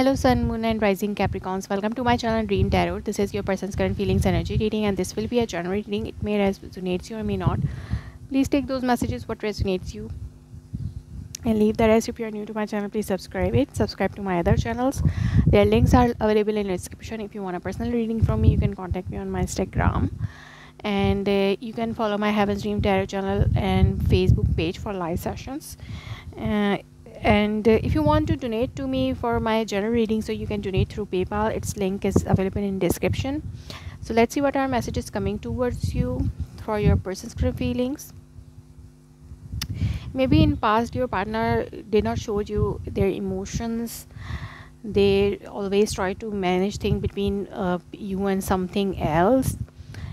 Hello Sun, Moon and Rising Capricorns, welcome to my channel Dream Tarot. This is your person's current feelings energy reading and this will be a general reading. It may resonate you or may not. Please take those messages what resonates you and leave the rest. If you are new to my channel, please subscribe to my other channels. Their links are available in the description. If you want a personal reading from me, you can contact me on my Instagram and you can follow my Heaven's Dream Tarot channel and Facebook page for live sessions. And if you want to donate to me for my general reading, so you can donate through PayPal. Its link is available in description. So let's see what our message is coming towards you for your person's feelings. Maybe in past your partner did not show you their emotions. They always try to manage things between you and something else,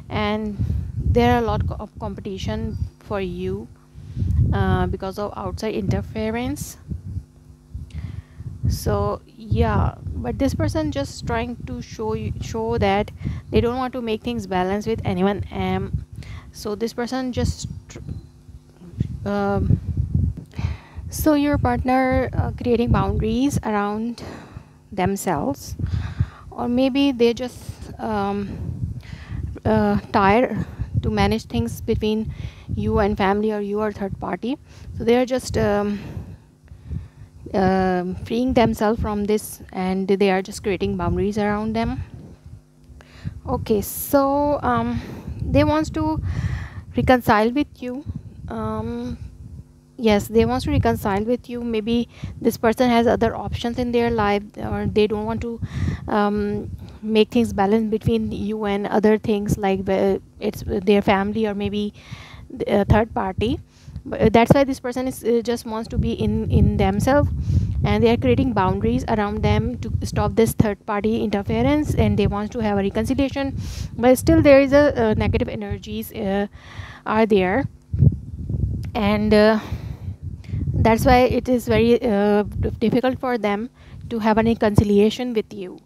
and there are a lot of competition for you because of outside interference. So yeah, but this person just trying to show that they don't want to make things balanced with anyone. So this person just so your partner creating boundaries around themselves, or maybe they just tired to manage things between you and family or you or third party. So they are just freeing themselves from this and they are just creating boundaries around them. Okay, so they wants to reconcile with you. Yes, they wants to reconcile with you. Maybe this person has other options in their life, or they don't want to make things balanced between you and other things, like it's their family or maybe a third party. But that's why this person is just wants to be in themselves, and they are creating boundaries around them to stop this third party interference, and they want to have a reconciliation, but still there is a negative energies are there, and that's why it is very difficult for them to have a reconciliation with you.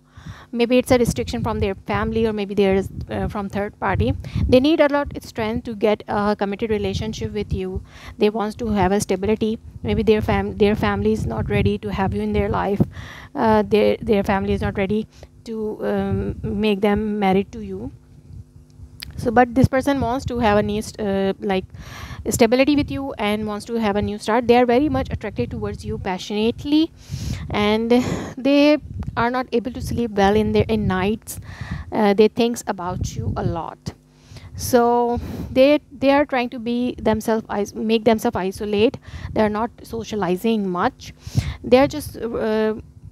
Maybe it's a restriction from their family, or maybe there's from third party. They need a lot of strength to get a committed relationship with you. They want to have a stability. Maybe their family is not ready to have you in their life. Their family is not ready to make them married to you. So but this person wants to have a new like stability with you and wants to have a new start. They are very much attracted towards you passionately, and they are not able to sleep well in nights. They think about you a lot, so they are trying to be themselves, make themselves isolate. They are not socializing much. They are just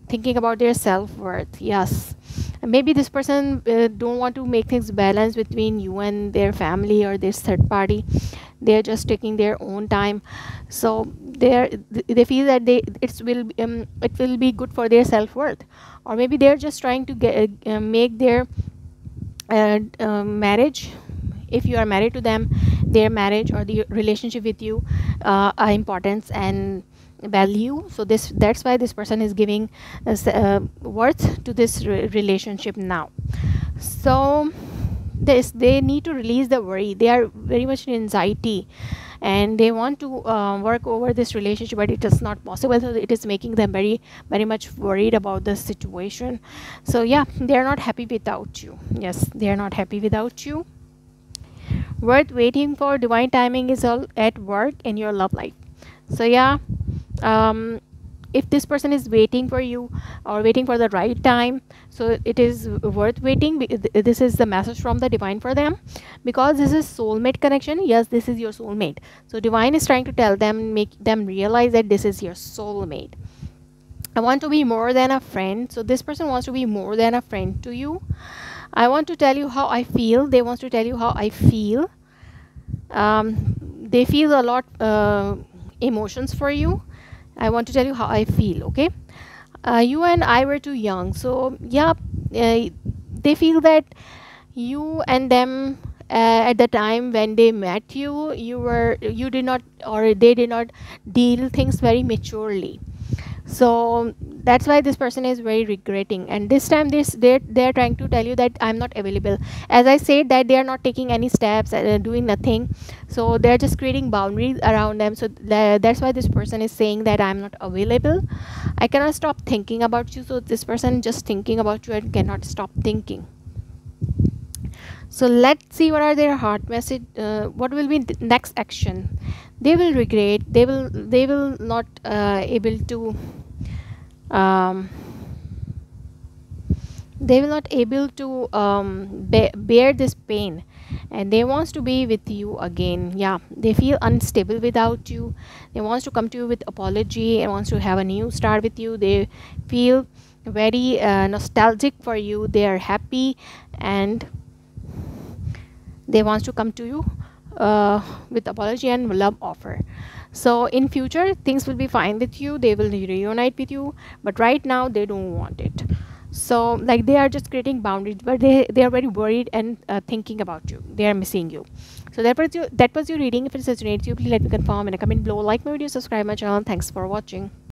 thinking about their self-worth. Yes, maybe this person don't want to make things balanced between you and their family or this third party. They are just taking their own time, so they feel that it will be good for their self-worth. Or maybe they are just trying to get make their marriage, if you are married to them, their marriage or the relationship with you importance and value. So that's why this person is giving worth to this relationship now. So they need to release the worry. They are very much in anxiety, and they want to work over this relationship, but it is not possible. So it is making them very much worried about the situation. So yeah, they are not happy without you. Yes, they are not happy without you. Worth waiting for divine timing is all at work in your love life. So yeah, if this person is waiting for you or waiting for the right time, so it is worth waiting. This is the message from the divine for them, because this is soulmate connection. Yes, this is your soulmate. So divine is trying to tell them, make them realize that this is your soulmate. I want to be more than a friend. So this person wants to be more than a friend to you. I want to tell you how I feel. They want to tell you how I feel. They feel a lot emotions for you. I want to tell you how I feel. Okay, you and I were too young. So yeah, they feel that you and them at the time when they met you, you did not, or they did not deal things very maturely. So that's why this person is very regretting, and this time they're trying to tell you that I'm not available. As I said, that they are not taking any steps, doing nothing, so they're just creating boundaries around them. So that's why this person is saying that I'm not available, I cannot stop thinking about you. So this person just thinking about you and cannot stop thinking. So let's see what are their heart message, what will be the next action. They will regret, they will not able to bear this pain, and they wants to be with you again. Yeah, they feel unstable without you. They wants to come to you with apology and wants to have a new start with you. They feel very nostalgic for you. They are happy and they wants to come to you with apology and love offer. So in future things will be fine with you, they will reunite with you, but right now they don't want it. So like they are just creating boundaries, but they are very worried and thinking about you. They are missing you. So that was your reading. If it resonates you, please let me confirm in a comment below. Like my video, subscribe my channel. Thanks for watching.